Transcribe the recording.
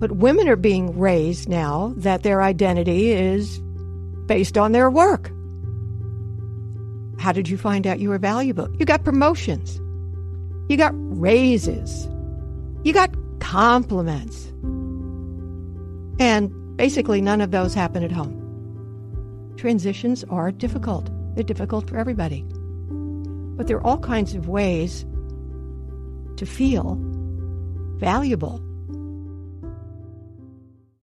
But women are being raised now that their identity is based on their work. How did you find out you were valuable? You got promotions. You got raises. You got compliments. And basically none of those happen at home. Transitions are difficult. They're difficult for everybody. But there are all kinds of ways to feel valuable.